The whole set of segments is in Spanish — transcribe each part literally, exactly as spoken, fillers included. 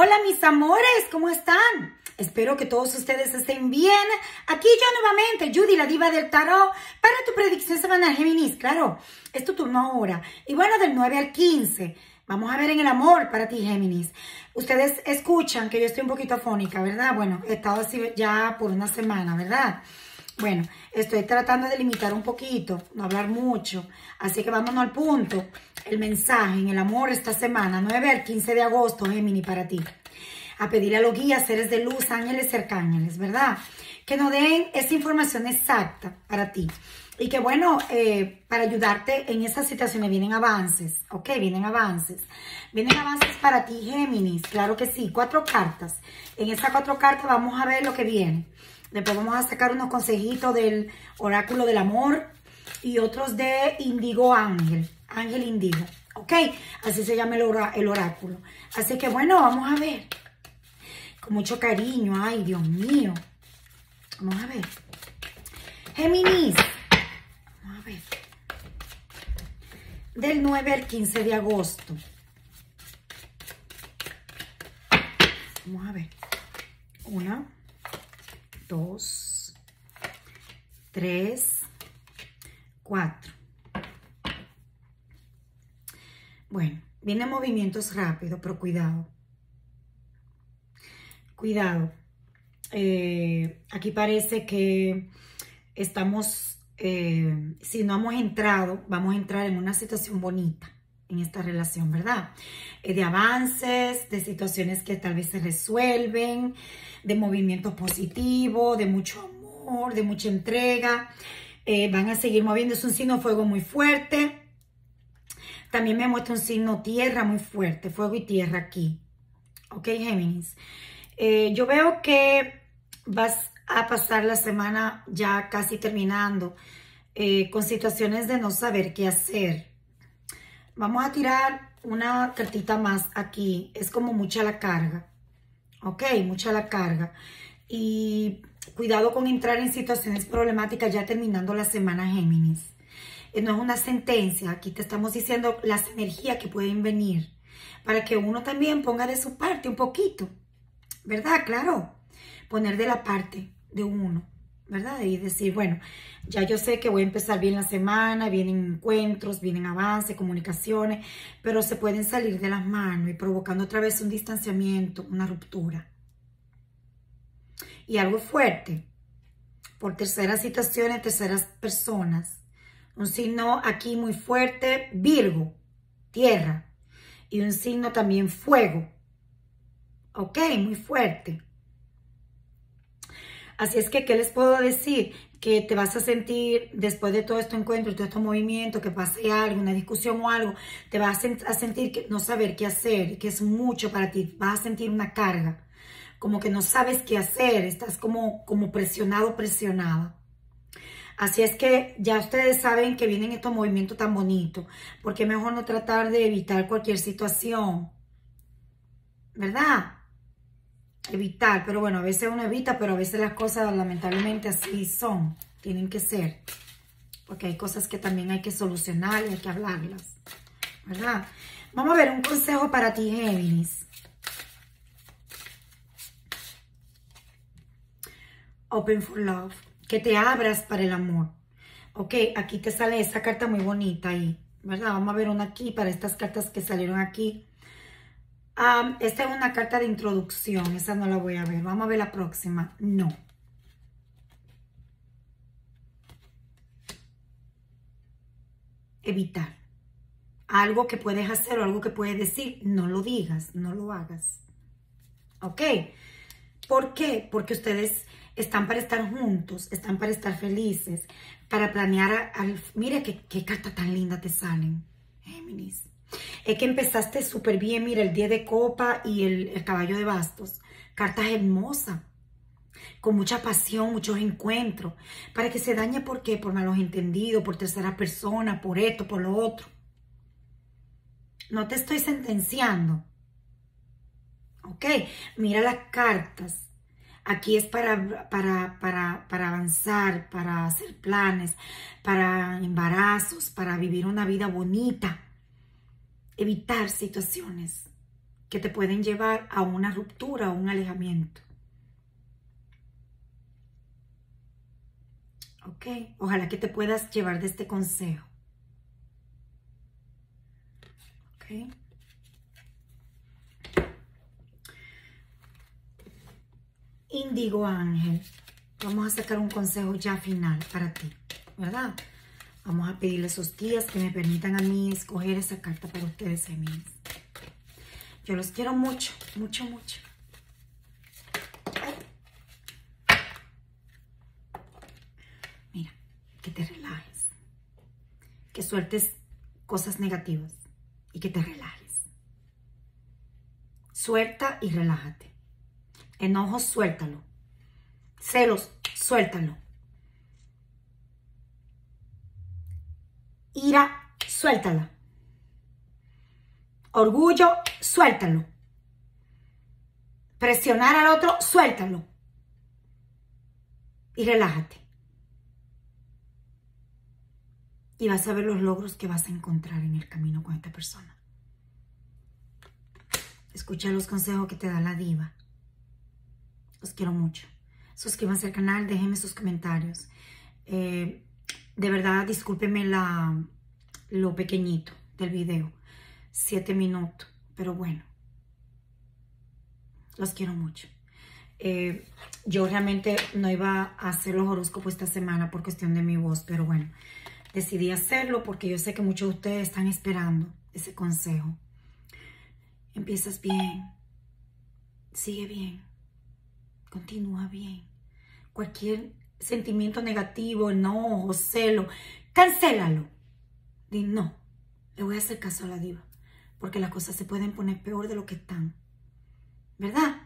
Hola mis amores, ¿cómo están? Espero que todos ustedes estén bien. Aquí yo nuevamente, Yudi la Diva del Tarot, para tu predicción semanal Géminis. Claro, es tu turno ahora. Y bueno, del nueve al quince. Vamos a ver en el amor para ti, Géminis. Ustedes escuchan que yo estoy un poquito afónica, ¿verdad? Bueno, he estado así ya por una semana, ¿verdad? Bueno, estoy tratando de limitar un poquito, no hablar mucho. Así que vámonos al punto. El mensaje en el amor esta semana, nueve al quince de agosto, Géminis, para ti. A pedir a los guías, seres de luz, ángeles, cercángeles, ¿verdad? Que nos den esa información exacta para ti. Y que bueno, eh, para ayudarte en esas situaciones vienen avances, ¿ok? Vienen avances. Vienen avances para ti, Géminis, claro que sí. Cuatro cartas. En esas cuatro cartas vamos a ver lo que viene. Después vamos a sacar unos consejitos del oráculo del amor y otros de Indigo Ángel, Ángel Indigo, ¿ok? Así se llama el, orá el oráculo. Así que bueno, vamos a ver. Con mucho cariño, ay Dios mío. Vamos a ver. Géminis. A ver, del nueve al quince de agosto. Vamos a ver. Una, dos, tres, cuatro. Bueno, vienen movimientos rápidos, pero cuidado. Cuidado. Eh, aquí parece que estamos... Eh, si no hemos entrado, vamos a entrar en una situación bonita en esta relación, ¿verdad? Eh, de avances, de situaciones que tal vez se resuelven, de movimientos positivos, de mucho amor, de mucha entrega. Eh, van a seguir moviendo. Es un signo fuego muy fuerte. También me muestra un signo tierra muy fuerte, fuego y tierra aquí. Ok, Géminis. Eh, yo veo que vas a pasar la semana ya casi terminando, eh, con situaciones de no saber qué hacer. Vamos a tirar una cartita más aquí. Es como mucha la carga, ok, mucha la carga. Y cuidado con entrar en situaciones problemáticas ya terminando la semana, Géminis. Eh, no es una sentencia, aquí te estamos diciendo las energías que pueden venir, para que uno también ponga de su parte un poquito, ¿verdad? Claro, poner de la parte de uno, ¿verdad? Y decir, bueno, ya yo sé que voy a empezar bien la semana, vienen encuentros, vienen avances, comunicaciones, pero se pueden salir de las manos y provocando otra vez un distanciamiento, una ruptura. Y algo fuerte, por terceras situaciones, terceras personas. Un signo aquí muy fuerte, Virgo, tierra, y un signo también fuego, ok, muy fuerte. Así es que, ¿qué les puedo decir? Que te vas a sentir, después de todo este encuentro, todo este movimiento, que pase algo, una discusión o algo, te vas a sentir que no saber qué hacer, que es mucho para ti, vas a sentir una carga, como que no sabes qué hacer, estás como, como presionado, presionada. Así es que ya ustedes saben que vienen estos movimientos tan bonitos, porque es mejor no tratar de evitar cualquier situación, ¿verdad? Evitar, pero bueno, a veces uno evita, pero a veces las cosas lamentablemente así son, tienen que ser, porque hay cosas que también hay que solucionar y hay que hablarlas, ¿verdad? Vamos a ver un consejo para ti, Géminis, Open for Love, que te abras para el amor, ok, aquí te sale esa carta muy bonita ahí, ¿verdad? Vamos a ver una aquí, para estas cartas que salieron aquí. Um, esta es una carta de introducción, esa no la voy a ver. Vamos a ver la próxima. No. Evitar. Algo que puedes hacer o algo que puedes decir, no lo digas, no lo hagas. ¿Ok? ¿Por qué? Porque ustedes están para estar juntos, están para estar felices, para planear. Al... Mira qué, qué carta tan linda te salen, Géminis. Es que empezaste súper bien, mira, el diez de copa y el, el caballo de bastos. Cartas hermosas, con mucha pasión, muchos encuentros. Para que se dañe, ¿por qué? Por malos entendidos, por terceras personas, por esto, por lo otro. No te estoy sentenciando. Ok, mira las cartas. Aquí es para, para, para, para avanzar, para hacer planes, para embarazos, para vivir una vida bonita. Evitar situaciones, que te pueden llevar a una ruptura o un alejamiento. Ok, ojalá que te puedas llevar de este consejo. Ok. Indigo Ángel, vamos a sacar un consejo ya final para ti, ¿verdad? Vamos a pedirle a esos guías que me permitan a mí escoger esa carta para ustedes, Géminis. Yo los quiero mucho, mucho, mucho. Mira, que te relajes. Que sueltes cosas negativas y que te relajes. Suelta y relájate. Enojo, suéltalo. Celos, suéltalo. Ira, suéltala. Orgullo, suéltalo. Presionar al otro, suéltalo. Y relájate. Y vas a ver los logros que vas a encontrar en el camino con esta persona. Escucha los consejos que te da la diva. Los quiero mucho. Suscríbanse al canal, déjenme sus comentarios. Eh, de verdad, discúlpenme la, lo pequeñito del video. Siete minutos, pero bueno. Los quiero mucho. Eh, yo realmente no iba a hacer los horóscopos esta semana por cuestión de mi voz, pero bueno. Decidí hacerlo porque yo sé que muchos de ustedes están esperando ese consejo. Empiezas bien. Sigue bien. Continúa bien. Cualquier sentimiento negativo, enojo, celo, cancélalo. Di no, le voy a hacer caso a la diva, porque las cosas se pueden poner peor de lo que están. ¿Verdad?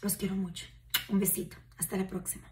Los quiero mucho. Un besito. Hasta la próxima.